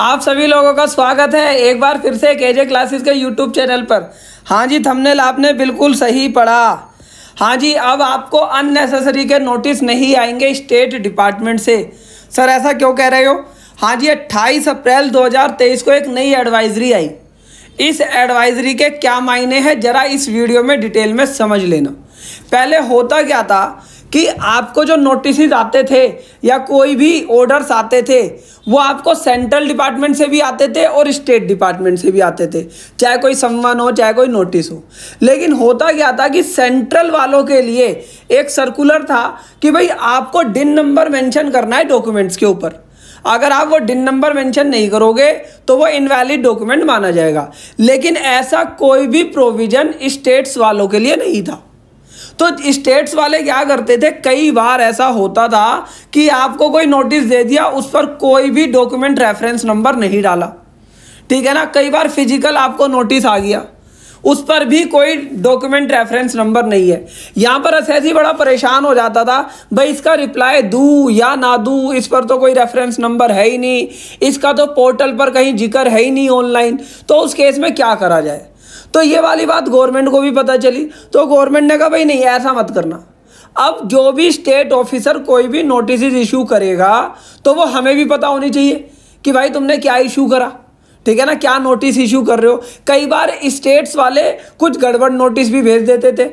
आप सभी लोगों का स्वागत है एक बार फिर से केजे क्लासेस के यूट्यूब चैनल पर। हाँ जी, थंबनेल आपने बिल्कुल सही पढ़ा। हाँ जी, अब आपको अननेसेसरी के नोटिस नहीं आएंगे स्टेट डिपार्टमेंट से। सर ऐसा क्यों कह रहे हो? हाँ जी, 28 अप्रैल 2023 को एक नई एडवाइजरी आई। इस एडवाइजरी के क्या मायने हैं जरा इस वीडियो में डिटेल में समझ लेना। पहले होता क्या था कि आपको जो नोटिस आते थे या कोई भी ऑर्डर्स आते थे वो आपको सेंट्रल डिपार्टमेंट से भी आते थे और स्टेट डिपार्टमेंट से भी आते थे, चाहे कोई सम्मन हो चाहे कोई नोटिस हो। लेकिन होता क्या था कि सेंट्रल वालों के लिए एक सर्कुलर था कि भाई आपको डिन नंबर मेंशन करना है डॉक्यूमेंट्स के ऊपर। अगर आप वो डिन नंबर मेंशन नहीं करोगे तो वो इनवैलिड डॉक्यूमेंट माना जाएगा। लेकिन ऐसा कोई भी प्रोविज़न स्टेट्स वालों के लिए नहीं था। तो स्टेट्स वाले क्या करते थे, कई बार ऐसा होता था कि आपको कोई नोटिस दे दिया, उस पर कोई भी डॉक्यूमेंट रेफरेंस नंबर नहीं डाला, ठीक है ना। कई बार फिजिकल आपको नोटिस आ गया, उस पर भी कोई डॉक्यूमेंट रेफरेंस नंबर नहीं है। यहाँ पर ऐसे बड़ा परेशान हो जाता था, भाई इसका रिप्लाई दूँ या ना दूँ, इस पर तो कोई रेफरेंस नंबर है ही नहीं, इसका तो पोर्टल पर कहीं जिक्र है ही नहीं ऑनलाइन, तो उस केस में क्या करा जाए। तो ये वाली बात गवर्नमेंट को भी पता चली, तो गवर्नमेंट ने कहा भाई नहीं, ऐसा मत करना। अब जो भी स्टेट ऑफिसर कोई भी नोटिस इशू करेगा तो वो हमें भी पता होनी चाहिए कि भाई तुमने क्या इशू करा, ठीक है ना, क्या नोटिस इशू कर रहे हो। कई बार स्टेट्स वाले कुछ गड़बड़ नोटिस भी भेज देते थे,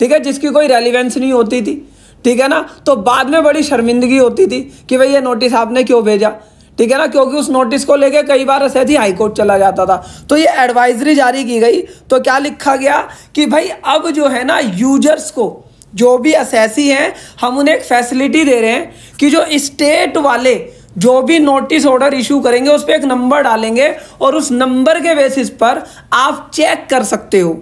ठीक है, जिसकी कोई रेलिवेंस नहीं होती थी, ठीक है ना। तो बाद में बड़ी शर्मिंदगी होती थी कि भाई ये नोटिस आपने क्यों भेजा, ठीक है ना, क्योंकि उस नोटिस को लेके कई बार ऐसे ही हाईकोर्ट चला जाता था। तो ये एडवाइजरी जारी की गई, तो क्या लिखा गया कि भाई अब जो है ना यूजर्स को, जो भी असेसी हैं, हम उन्हें एक फैसिलिटी दे रहे हैं कि जो स्टेट वाले जो भी नोटिस ऑर्डर इशू करेंगे उस पर एक नंबर डालेंगे और उस नंबर के बेसिस पर आप चेक कर सकते हो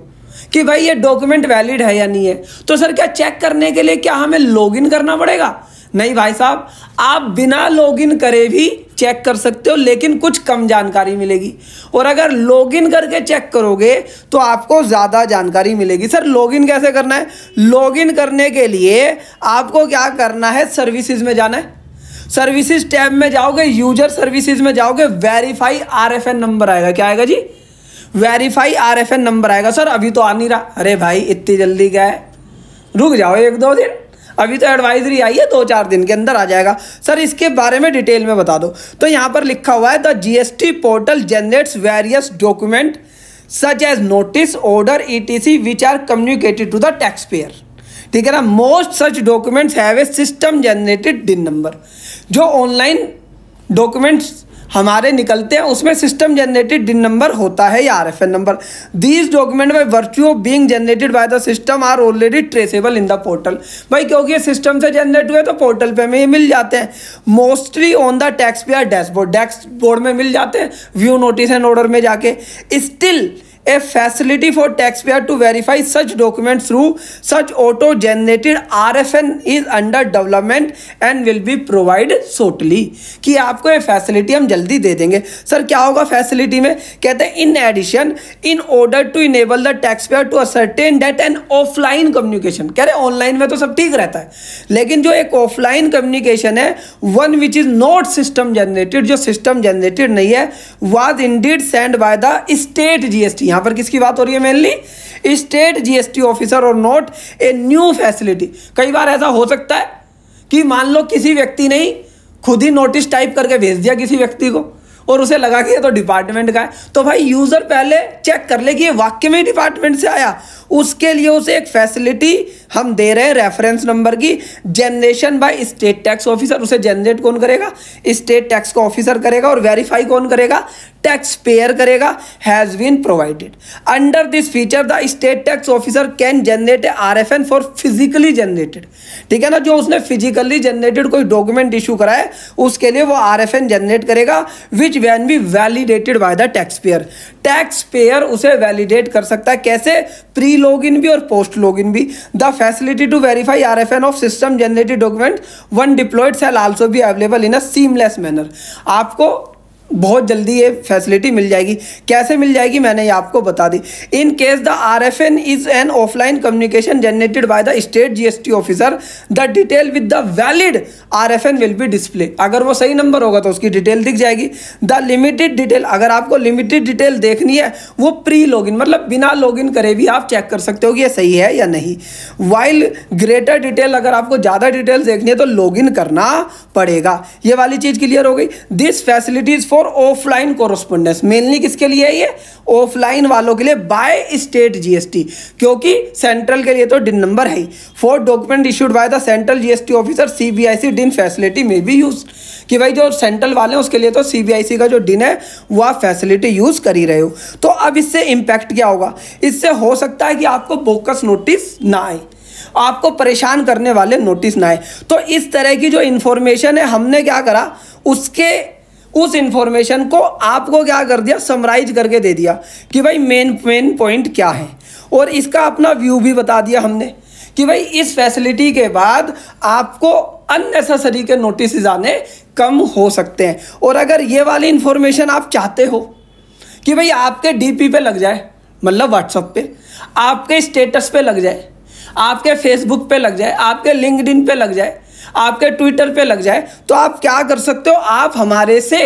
कि भाई ये डॉक्यूमेंट वैलिड है या नहीं है। तो सर क्या चेक करने के लिए क्या हमें लॉगिन करना पड़ेगा? नहीं भाई साहब, आप बिना लॉगिन करे भी चेक कर सकते हो, लेकिन कुछ कम जानकारी मिलेगी, और अगर लॉगिन करके चेक करोगे तो आपको ज़्यादा जानकारी मिलेगी। सर लॉगिन कैसे करना है? लॉगिन करने के लिए आपको क्या करना है, सर्विसेज में जाना है। सर्विसेज टैब में जाओगे, यूजर सर्विसेज में जाओगे, वेरीफाई आरएफएन नंबर आएगा। क्या आएगा जी? वेरीफाई आरएफएन नंबर आएगा। सर अभी तो आ नहीं रहा। अरे भाई इतनी जल्दी क्या है, रुक जाओ एक दो दिन, अभी तो एडवाइजरी आई है, 2-4 दिन के अंदर आ जाएगा। सर इसके बारे में डिटेल में बता दो। तो यहाँ पर लिखा हुआ है the GST portal generates various document such as notice order etc which are communicated to the tax payer, ठीक है ना। Most such documents have a system generated DIN number. जो ऑनलाइन डॉक्यूमेंट्स हमारे निकलते हैं उसमें सिस्टम जनरेटेड डिन नंबर होता है या RFN number. These document by virtue of being generated by the system are already traceable in the portal. भाई क्योंकि सिस्टम से जनरेट हुए तो पोर्टल पे हमें ये मिल जाते हैं। Mostly on the tax payer dashboard, dashboard में मिल जाते हैं, व्यू नोटिस एंड ऑर्डर में जाके। Still a facility for tax payer to verify such document through such auto generated RFN is under development and will be provide shortly. कि आपको ये facility हम जल्दी दे देंगे। सर क्या होगा फैसिलिटी में? कहते हैं in addition in order to enable the tax payer to ascertain that an offline communication, कह रहे ऑनलाइन में तो सब ठीक रहता है, लेकिन जो एक ऑफलाइन कम्युनिकेशन है, one which is not system generated, जो सिस्टम जनरेटेड नहीं है, was indeed send by the state GST. यहाँ पर किसकी बात हो रही है? मेनली स्टेट जीएसटी ऑफिसर और नॉट ए न्यू फैसिलिटी। कई बार ऐसा हो सकता है कि मान लो किसी व्यक्ति ने खुद ही नोटिस टाइप करके भेज दिया किसी व्यक्ति को और उसे लगा कि ये तो डिपार्टमेंट का है, तो भाई यूजर पहले चेक कर ले कि ये वाक्य में डिपार्टमेंट से आया। उसके लिए उसे एक फैसिलिटी हम दे रहे हैं रेफरेंस नंबर की generation by state tax officer. उसे जनरेट कौन करेगा? स्टेट टैक्स का ऑफिसर करेगा। और वेरीफाई कौन करेगा? टैक्स पेयर करेगा। Has been provided under this feature the state tax officer can generate RFN for physically generated, ठीक है ना। जो उसने फिजिकली जनरेटेड कोई डॉक्यूमेंट इशू करा है उसके लिए वो आरएफएन जनरेट करेगा which can be validated by the tax payer. Tax payer उसे वैलिडेट कर सकता है। कैसे? प्री लॉग इन भी और पोस्ट लॉग इन भी। The facility to verify RFN of system generated document once deployed shall also be available in a seamless manner. आपको बहुत जल्दी ये फैसिलिटी मिल जाएगी। कैसे मिल जाएगी मैंने ये आपको बता दी। In case the RFN is an offline communication generated by the state GST officer, the detail with the valid RFN will be display. अगर वो सही नंबर होगा तो उसकी डिटेल दिख जाएगी। द लिमिटेड डिटेल, अगर आपको लिमिटेड डिटेल देखनी है वो प्री लॉगिन मतलब बिना लॉगिन करे भी आप चेक कर सकते हो कि ये सही है या नहीं। वाइल ग्रेटर डिटेल, अगर आपको ज़्यादा डिटेल देखनी है तो लॉगिन करना पड़ेगा। ये वाली चीज़ क्लियर हो गई। This facilities for offline correspondence, mainly किसके लिए है ये? ऑफलाइन वालों के लिए बाय स्टेट GST, क्योंकि सेंट्रल के लिए तो DIN नंबर है। For document issued by the central GST officer CBIC DIN facility में भी यूज, कि भाई जो सेंट्रल वाले हैं उसके लिए तो CBIC का जो DIN है वह फैसिलिटी यूज कर ही रहे हो। तो अब इससे इंपैक्ट क्या होगा? इससे हो सकता है कि आपको बोकस नोटिस ना आए, आपको परेशान करने वाले नोटिस ना आए। तो इस तरह की जो इंफॉर्मेशन है हमने क्या करा, उस इंफॉर्मेशन को आपको क्या कर दिया, समराइज करके दे दिया कि भाई मेन पॉइंट क्या है, और इसका अपना व्यू भी बता दिया हमने कि भाई इस फैसिलिटी के बाद आपको अननेसेसरी के नोटिस आने कम हो सकते हैं। और अगर ये वाली इंफॉर्मेशन आप चाहते हो कि भाई आपके DP पे लग जाए, मतलब व्हाट्सअप पे, आपके स्टेटस पे लग जाए, आपके फेसबुक पे लग जाए, आपके लिंक्डइन पे लग जाए, आपके ट्विटर पे लग जाए, तो आप क्या कर सकते हो, आप हमारे से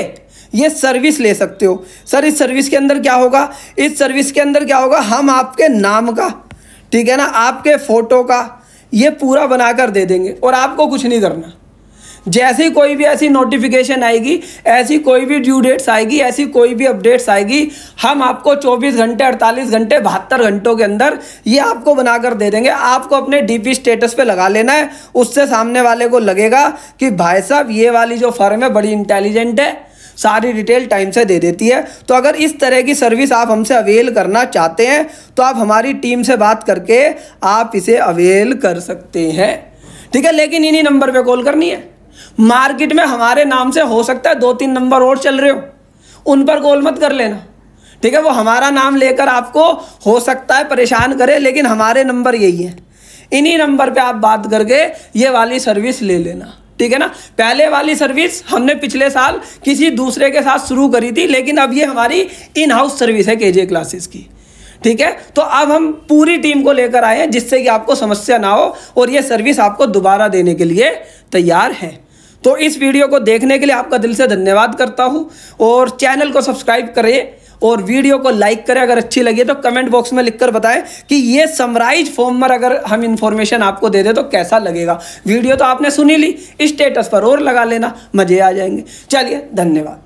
ये सर्विस ले सकते हो। सर इस सर्विस के अंदर क्या होगा? इस सर्विस के अंदर क्या होगा, हम आपके नाम का, ठीक है ना, आपके फ़ोटो का ये पूरा बनाकर दे देंगे और आपको कुछ नहीं करना। जैसी कोई भी ऐसी नोटिफिकेशन आएगी, ऐसी कोई भी ड्यू डेट्स आएगी, ऐसी कोई भी अपडेट्स आएगी, हम आपको 24 घंटे 48 घंटे 72 घंटों के अंदर ये आपको बनाकर दे देंगे। आपको अपने DP स्टेटस पे लगा लेना है, उससे सामने वाले को लगेगा कि भाई साहब ये वाली जो फर्म है बड़ी इंटेलिजेंट है, सारी डिटेल टाइम से दे देती है। तो अगर इस तरह की सर्विस आप हमसे अवेल करना चाहते हैं तो आप हमारी टीम से बात करके आप इसे अवेल कर सकते हैं, ठीक है। लेकिन इन्हीं नंबर पे कॉल करनी है। मार्केट में हमारे नाम से हो सकता है 2-3 नंबर और चल रहे हो, उन पर कॉल मत कर लेना, ठीक है। वो हमारा नाम लेकर आपको हो सकता है परेशान करे, लेकिन हमारे नंबर यही है, इन्हीं नंबर पे आप बात करके ये वाली सर्विस ले लेना, ठीक है ना। पहले वाली सर्विस हमने पिछले साल किसी दूसरे के साथ शुरू करी थी, लेकिन अब ये हमारी इन हाउस सर्विस है KJ क्लासेस की, ठीक है। तो अब हम पूरी टीम को लेकर आए हैं जिससे कि आपको समस्या ना हो और ये सर्विस आपको दोबारा देने के लिए तैयार है। तो इस वीडियो को देखने के लिए आपका दिल से धन्यवाद करता हूँ, और चैनल को सब्सक्राइब करें और वीडियो को लाइक करें अगर अच्छी लगी तो। कमेंट बॉक्स में लिखकर बताएं कि ये समराइज फॉर्म में अगर हम इंफॉर्मेशन आपको दे दें तो कैसा लगेगा। वीडियो तो आपने सुनी ली, स्टेटस पर और लगा लेना, मजे आ जाएंगे। चलिए धन्यवाद।